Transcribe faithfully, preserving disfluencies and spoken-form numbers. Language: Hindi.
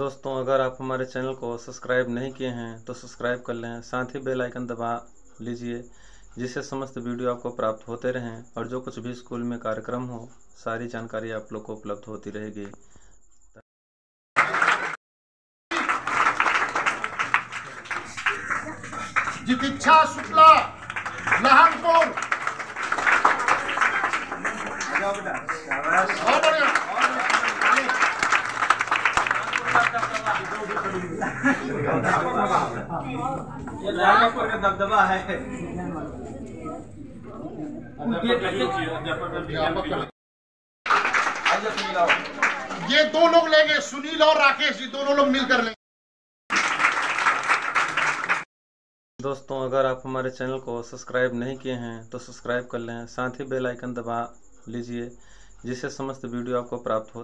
दोस्तों, अगर आप हमारे चैनल को सब्सक्राइब नहीं किए हैं तो सब्सक्राइब कर लें, साथ ही बेल आइकन दबा लीजिए जिससे समस्त वीडियो आपको प्राप्त होते रहें और जो कुछ भी स्कूल में कार्यक्रम हो सारी जानकारी आप लोग को उपलब्ध होती रहेगी। जितिक्षा शुक्ला लहनपुर का दबदबा है। ये दो लोग लेंगे, सुनील और राकेश जी दोनों लोग मिलकर लेंगे। दोस्तों, अगर आप हमारे चैनल को सब्सक्राइब नहीं किए हैं तो सब्सक्राइब कर लें, साथ ही बेल आइकन दबा लीजिए जिससे समस्त वीडियो आपको प्राप्त हो।